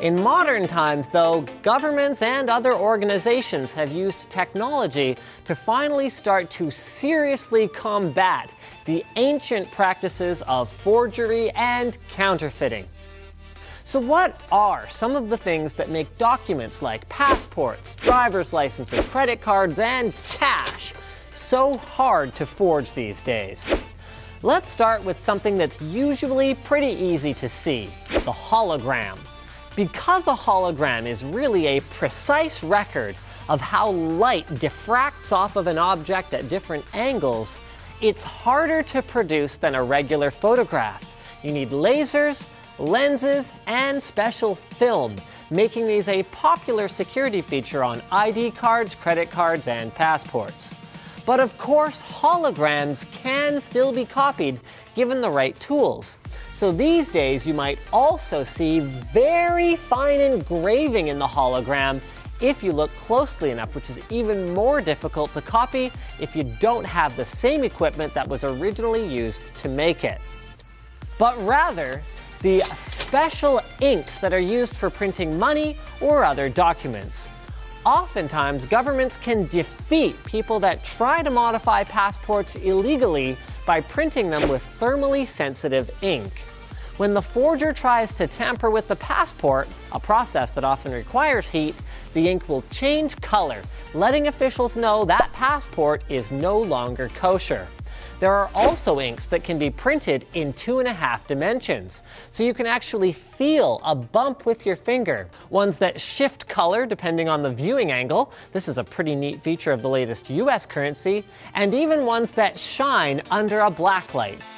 In modern times, though, governments and other organizations have used technology to finally start to seriously combat the ancient practices of forgery and counterfeiting. So what are some of the things that make documents like passports, driver's licenses, credit cards, and cash so hard to forge these days? Let's start with something that's usually pretty easy to see, the hologram. Because a hologram is really a precise record of how light diffracts off of an object at different angles, it's harder to produce than a regular photograph. You need lasers, lenses, and special film, making these a popular security feature on ID cards, credit cards, and passports. But of course, holograms can still be copied given the right tools. So these days, you might also see very fine engraving in the hologram if you look closely enough, which is even more difficult to copy if you don't have the same equipment that was originally used to make it. But rather, the special inks that are used for printing money or other documents. Oftentimes, governments can defeat people that try to modify passports illegally by printing them with thermally sensitive ink. When the forger tries to tamper with the passport, a process that often requires heat, the ink will change color, letting officials know that passport is no longer kosher. There are also inks that can be printed in 2.5 dimensions, so you can actually feel a bump with your finger. Ones that shift color depending on the viewing angle, this is a pretty neat feature of the latest US currency, and even ones that shine under a blacklight.